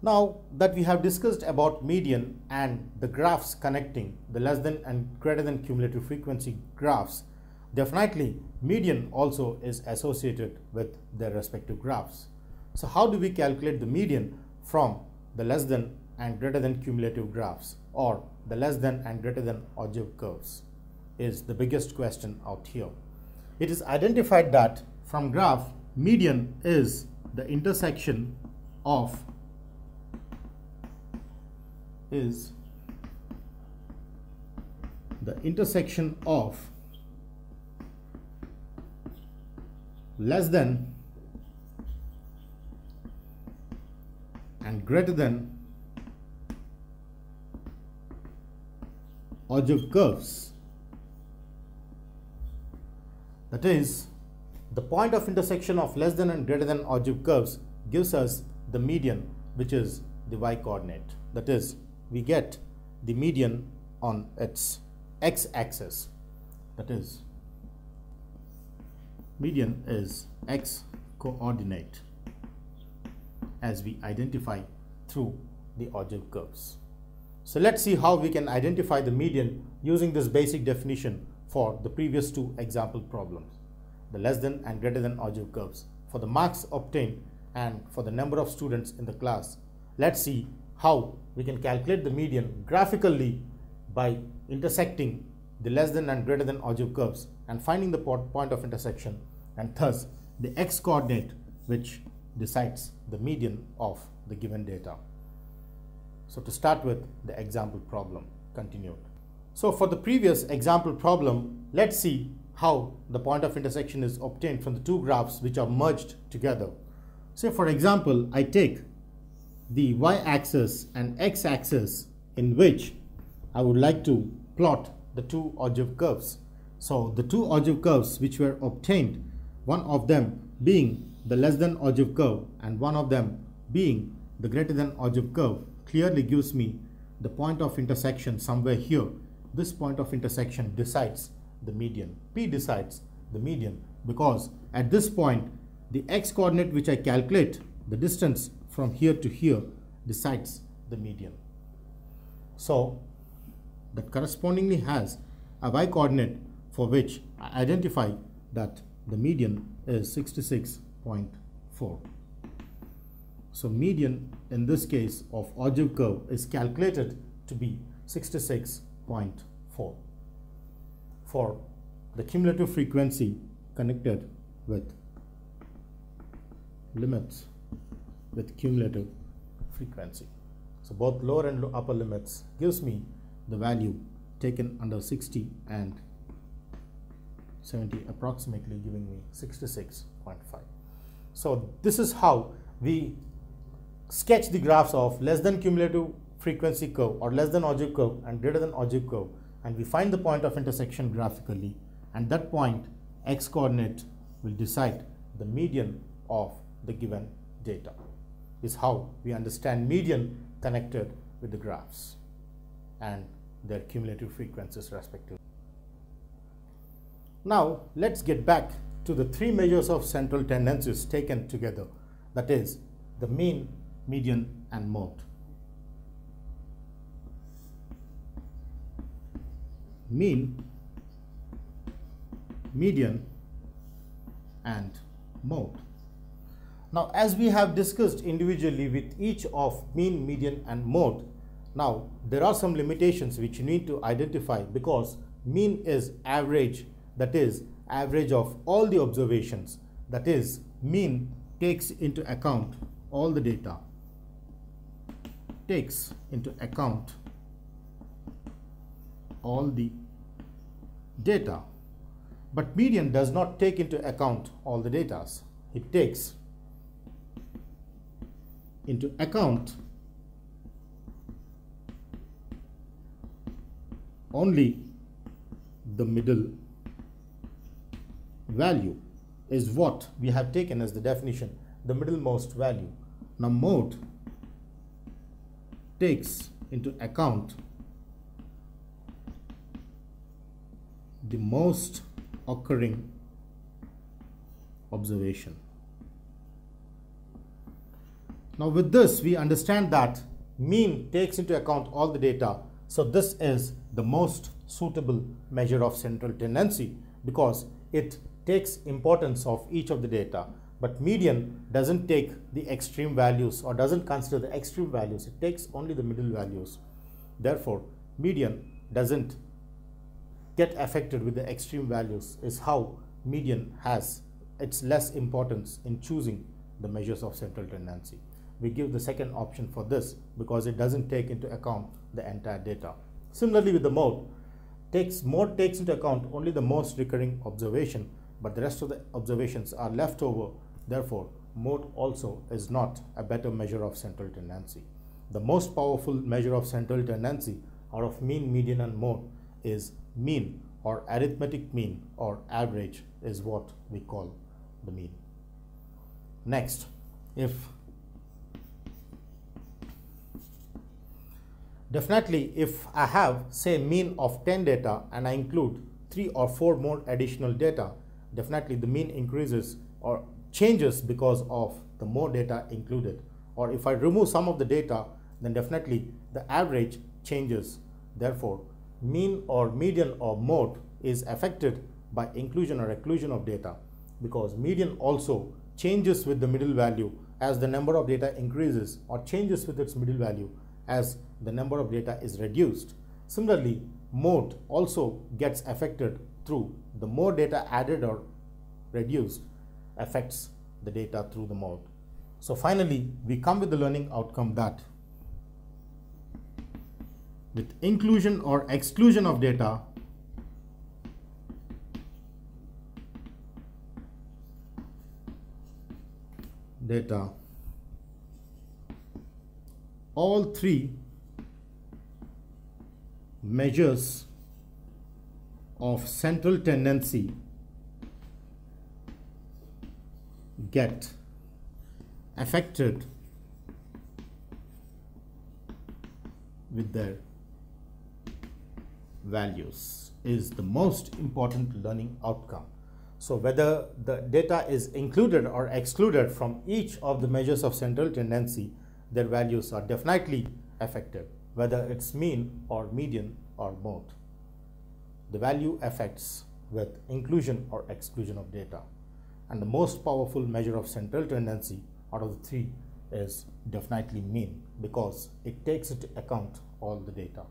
Now that we have discussed about median and the graphs connecting the less than and greater than cumulative frequency graphs, definitely median also is associated with their respective graphs. So how do we calculate the median from the less than and greater than cumulative graphs or the less than and greater than Ogive curves is the biggest question out here. It is identified that from graph, median is the intersection of less than and greater than Ogive curves, that is the point of intersection of less than and greater than Ogive curves gives us the median, which is the y coordinate. That is, we get the median on its x-axis, that is median is x coordinate as we identify through the Ogive curves. So let's see how we can identify the median using this basic definition for the previous two example problems, the less than and greater than Ogive curves. For the marks obtained and for the number of students in the class, let's see how we can calculate the median graphically by intersecting the less than and greater than Ogive curves and finding the point of intersection, and thus the x coordinate which decides the median of the given data. So to start with, the example problem continued. So for the previous example problem, let's see how the point of intersection is obtained from the two graphs which are merged together. So for example, I take the y-axis and x-axis in which I would like to plot the two Ogive curves. So the two Ogive curves which were obtained, one of them being the less than Ogive curve and one of them being the greater than Ogive curve, clearly gives me the point of intersection somewhere here. This point of intersection decides the median. P decides the median because at this point the x coordinate which I calculate, the distance from here to here, decides the median. So that correspondingly has a y coordinate for which I identify that the median is 66.4. So median in this case of Ogive curve is calculated to be 66.4 for the cumulative frequency connected with limits with cumulative frequency. So both lower and upper limits gives me the value taken under 60 and 70, approximately giving me 66.5. So this is how we sketch the graphs of less than cumulative frequency curve or less than Ogive curve and greater than Ogive curve, and we find the point of intersection graphically, and that point x coordinate will decide the median of the given data. This is how we understand median connected with the graphs and their cumulative frequencies respectively. Now let's get back to the three measures of central tendencies taken together, that is the mean, median and mode. Mean, median and mode. Now as we have discussed individually with each of mean, median and mode, now there are some limitations which you need to identify because mean is average, that is average of all the observations, that is mean takes into account all the data, takes into account all the data, but median does not take into account all the data. It takes into account only the middle value is what we have taken as the definition, the middlemost value. Now mode takes into account the most occurring observation. Now with this, we understand that mean takes into account all the data. So this is the most suitable measure of central tendency because it takes importance of each of the data. But median doesn't take the extreme values or doesn't consider the extreme values. It takes only the middle values. Therefore, median doesn't get affected with the extreme values is how median has its less importance in choosing the measures of central tendency. We give the second option for this because it doesn't take into account the entire data. Similarly with the mode, mode takes into account only the most recurring observation, but the rest of the observations are left over. Therefore, mode also is not a better measure of central tendency. The most powerful measure of central tendency out of mean, median and mode is mean, or arithmetic mean, or average is what we call the mean. Next, if I have say mean of 10 data and I include 3 or 4 more additional data, definitely the mean increases or changes because of the more data included. Or if I remove some of the data, then definitely the average changes. Therefore, mean or median or mode is affected by inclusion or exclusion of data, because median also changes with the middle value as the number of data increases, or changes with its middle value as the number of data is reduced. Similarly, mode also gets affected through the more data added or reduced affects the data through the mode. So finally, we come with the learning outcome that with inclusion or exclusion of data, all three measures of central tendency get affected with their values is the most important learning outcome. So whether the data is included or excluded from each of the measures of central tendency, their values are definitely affected, whether it's mean or median or mode. The value affects with inclusion or exclusion of data. And the most powerful measure of central tendency out of the three is definitely mean, because it takes into account all the data.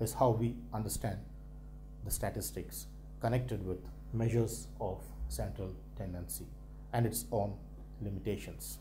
Is how we understand the statistics connected with measures of central tendency and its own limitations.